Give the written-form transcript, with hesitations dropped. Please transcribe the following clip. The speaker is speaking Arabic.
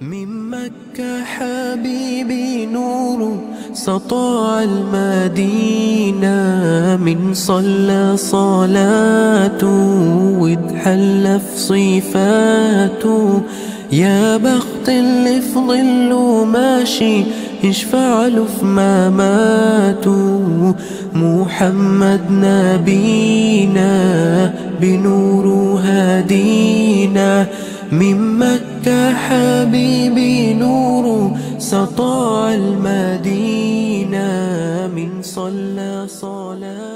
من مكة حبيبي نور سطع المدينة، من صلى صلاته واتحلى في صفاته. يا بخت اللي في ظله ماشي يشفع له في مماته، محمد نبينا بنوره هدينا. من مكة حبيبي نوره سطع المدينة، من صلى صلاة